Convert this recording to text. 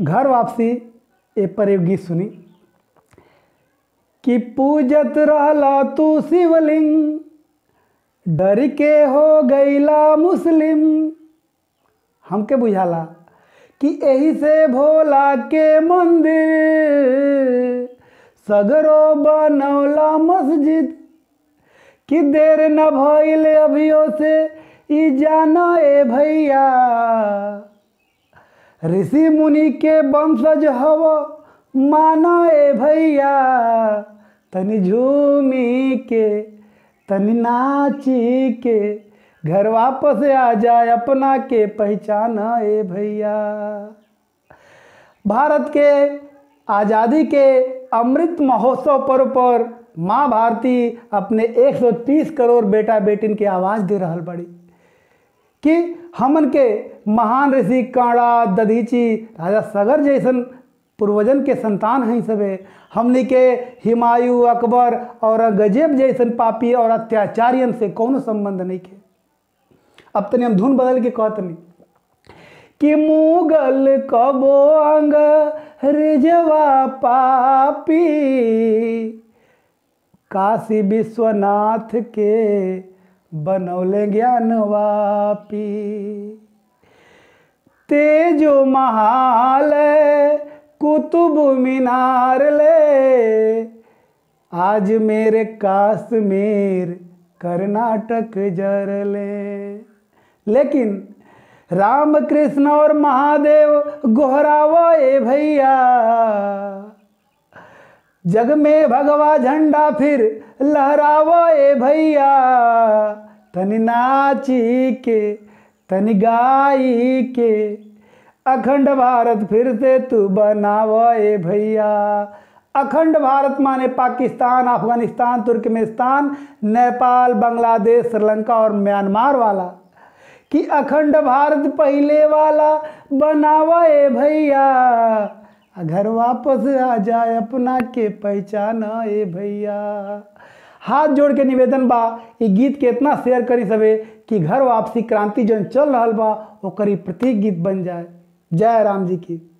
घर वापसी एक पर एक गीत सुनी कि पूजत रहला तू शिवलिंग डर के हो गईला मुस्लिम। हमके बुझाला कि यही से भोला के मंदिर सगरो बनौला मस्जिद कि देर न भइल अभियो से ई जाना ए भैया ऋषि मुनि के वंशज हव माना ए भैया। तनि झूमी के तनि नाची के घर वापस आ जाए अपना के पहचान ए भैया। भारत के आज़ादी के अमृत महोत्सव पर्व पर माँ भारती अपने 130 करोड़ बेटा बेटिन के आवाज़ दे रहल बड़ी कि हमन के महान ऋषि काड़ा दधीची राजा सगर जैसन पूर्वजन के संतान हैं सबे। हमनी के हुमायूं अकबर और औरंगजेब जैसन पापी और अत्याचारियन से कोनो संबंध नहीं के। अब तनी हम धुन बदल के कहतनी कि मुगल कबो अंग्रेजवा पापी काशी विश्वनाथ के बनौले ज्ञानवापी। तेजो महाल कुतुबमीनार ले आज मेरे कश्मीर कर्नाटक जर ले। लेकिन राम कृष्ण और महादेव गोहरावा ए भैया जग में भगवा झंडा फिर लहरावा ए भैया। तनि नाची के तनि गाई के अखंड भारत फिर से तू बनावा ए भैया। अखंड भारत माने पाकिस्तान अफगानिस्तान तुर्कमेनिस्तान नेपाल बांग्लादेश श्रीलंका और म्यांमार वाला कि अखंड भारत पहले वाला बनावा ए भैया। घर वापस आ जाए अपना के पहचान ए भैया। हाथ जोड़ के निवेदन बा ये गीत के इतना शेयर करी सवे कि घर वापसी क्रांति जन चल रहा बा ओकरी प्रतीक गीत बन जाए। जय राम जी की।